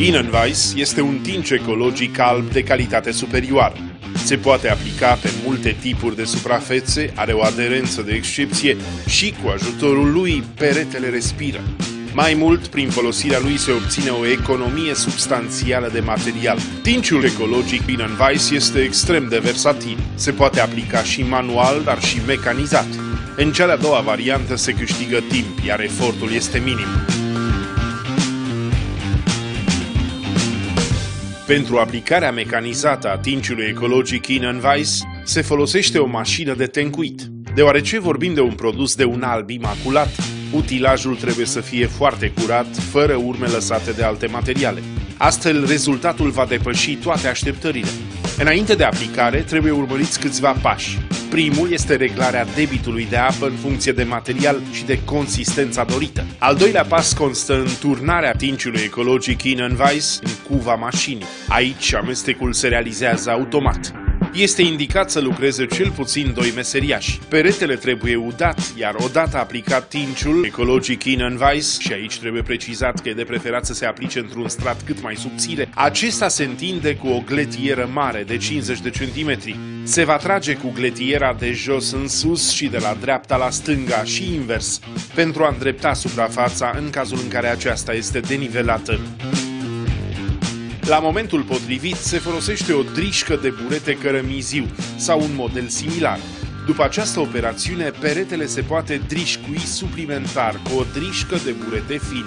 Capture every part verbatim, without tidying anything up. Innen Weiss este un tinci ecologic alb de calitate superioară. Se poate aplica pe multe tipuri de suprafețe, are o aderență de excepție și, cu ajutorul lui, peretele respiră. Mai mult, prin folosirea lui se obține o economie substanțială de material. Tinciul ecologic Innen Weiss este extrem de versatil. Se poate aplica și manual, dar și mecanizat. În cea de-a doua variantă se câștigă timp, iar efortul este minim. Pentru aplicarea mecanizată a tinciului ecologic Innen Weiss se folosește o mașină de tencuit. Deoarece vorbim de un produs de un alb imaculat, utilajul trebuie să fie foarte curat, fără urme lăsate de alte materiale. Astfel, rezultatul va depăși toate așteptările. Înainte de aplicare, trebuie urmăriți câțiva pași. Primul este reglarea debitului de apă în funcție de material și de consistența dorită. Al doilea pas constă în turnarea tinciului ecologic Innen Weiss în cuva mașinii. Aici, amestecul se realizează automat. Este indicat să lucreze cel puțin doi meseriași. Peretele trebuie udat, iar odată aplicat tinciul ecologic Innen Weiss, și aici trebuie precizat că e de preferat să se aplice într-un strat cât mai subțire, acesta se întinde cu o gletieră mare de cincizeci de centimetri. Se va trage cu gletiera de jos în sus și de la dreapta la stânga și invers, pentru a îndrepta suprafața în cazul în care aceasta este denivelată. La momentul potrivit se folosește o drișcă de burete cărămiziu sau un model similar. După această operațiune, peretele se poate drișcui suplimentar cu o drișcă de burete fin.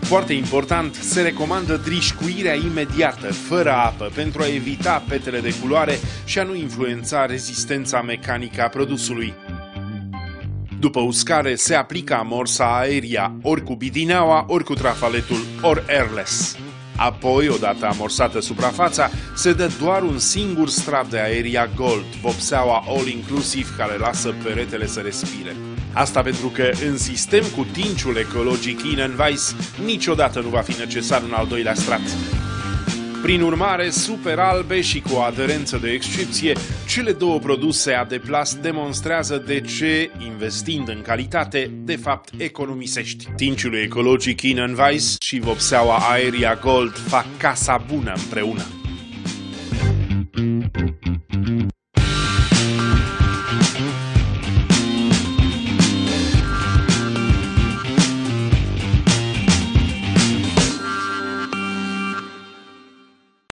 Foarte important, se recomandă drișcuirea imediată, fără apă, pentru a evita petele de culoare și a nu influența rezistența mecanică a produsului. După uscare, se aplică amorsa aeria, ori cu bidineaua, ori cu trafaletul, ori airless. Apoi, odată amorsată suprafața, se dă doar un singur strat de Aeria Gold, vopseaua all-inclusiv care lasă peretele să respire. Asta pentru că în sistem cu tinciul ecologic Innen Weiss niciodată nu va fi necesar un al doilea strat. Prin urmare, super albe și cu o aderență de excepție, cele două produse Adeplast demonstrează de ce, investind în calitate, de fapt economisești. Tinciul ecologic Innen Weiss și vopseaua Aeria Gold fac casa bună împreună.